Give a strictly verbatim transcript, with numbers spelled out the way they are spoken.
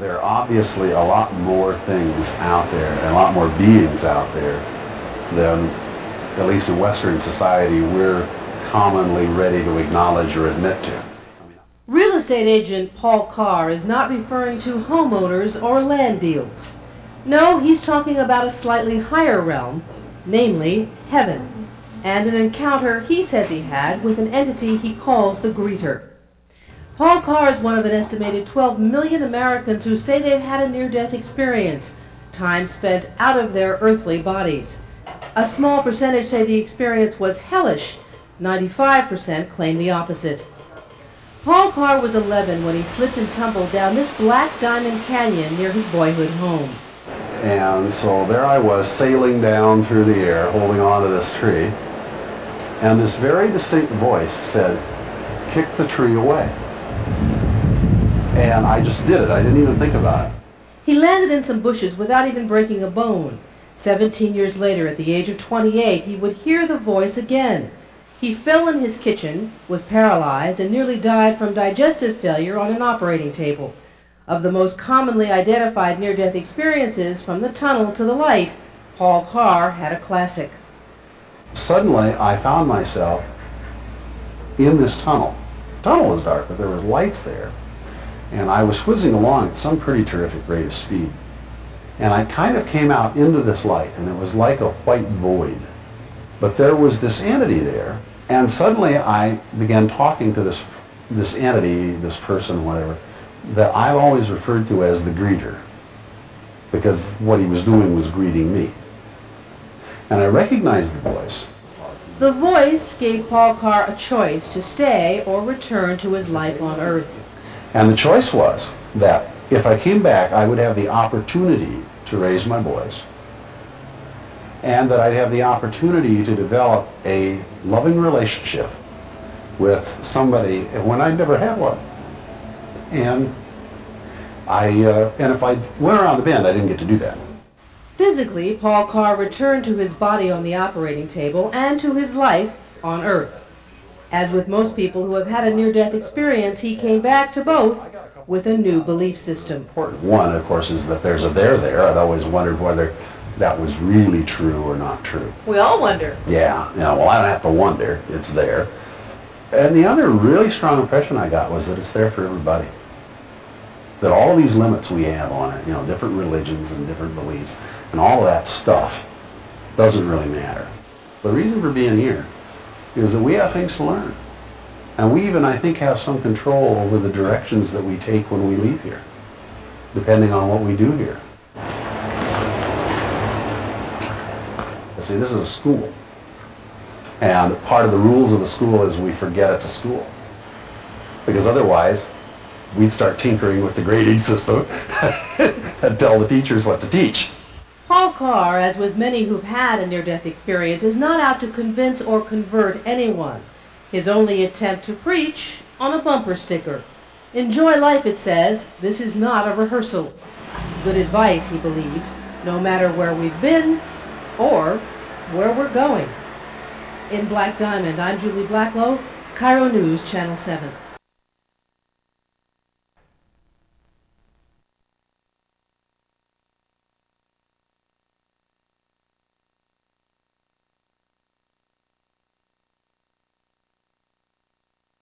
There are obviously a lot more things out there, and a lot more beings out there than, at least in Western society, we're commonly ready to acknowledge or admit to. Real estate agent Paul Carr is not referring to homeowners or land deals. No, he's talking about a slightly higher realm, namely heaven, and an encounter he says he had with an entity he calls the greeter. Paul Carr is one of an estimated twelve million Americans who say they've had a near-death experience, time spent out of their earthly bodies. A small percentage say the experience was hellish. ninety-five percent claim the opposite. Paul Carr was eleven when he slipped and tumbled down this Black Diamond canyon near his boyhood home. And so there I was, sailing down through the air, holding on to this tree, and this very distinct voice said, "Kick the tree away." And I just did it. I didn't even think about it. He landed in some bushes without even breaking a bone. seventeen years later, at the age of twenty-eight, he would hear the voice again. He fell in his kitchen, was paralyzed, and nearly died from digestive failure on an operating table. Of the most commonly identified near-death experiences, from the tunnel to the light, Paul Carr had a classic. Suddenly, I found myself in this tunnel. The tunnel was dark, but there were lights there. And I was whizzing along at some pretty terrific rate of speed. And I kind of came out into this light, and it was like a white void. But there was this entity there. And suddenly I began talking to this, this entity, this person, whatever, that I've always referred to as the greeter, because what he was doing was greeting me. And I recognized the voice. The voice gave Paul Carr a choice to stay or return to his life on Earth. And the choice was that if I came back, I would have the opportunity to raise my boys, and that I'd have the opportunity to develop a loving relationship with somebody when I'd never had one. And I, uh, and if I went around the bend, I didn't get to do that. Physically, Paul Carr returned to his body on the operating table and to his life on Earth. As with most people who have had a near-death experience, he came back to both with a new belief system. Important one, of course, is that there's a there there. I'd always wondered whether that was really true or not true. We all wonder. Yeah, you know, well, I don't have to wonder. It's there. And the other really strong impression I got was that it's there for everybody. That all these limits we have on it, you know, different religions and different beliefs and all of that stuff doesn't really matter. The reason for being here is that we have things to learn. And we even, I think, have some control over the directions that we take when we leave here, depending on what we do here. See, this is a school. And part of the rules of the school is we forget it's a school. Because otherwise, we'd start tinkering with the grading system and tell the teachers what to teach. Paul Carr, as with many who've had a near-death experience, is not out to convince or convert anyone. His only attempt to preach on a bumper sticker. Enjoy life, it says. This is not a rehearsal. Good advice, he believes, no matter where we've been or where we're going. In Black Diamond, I'm Julie Blacklow, Cairo News, Channel seven.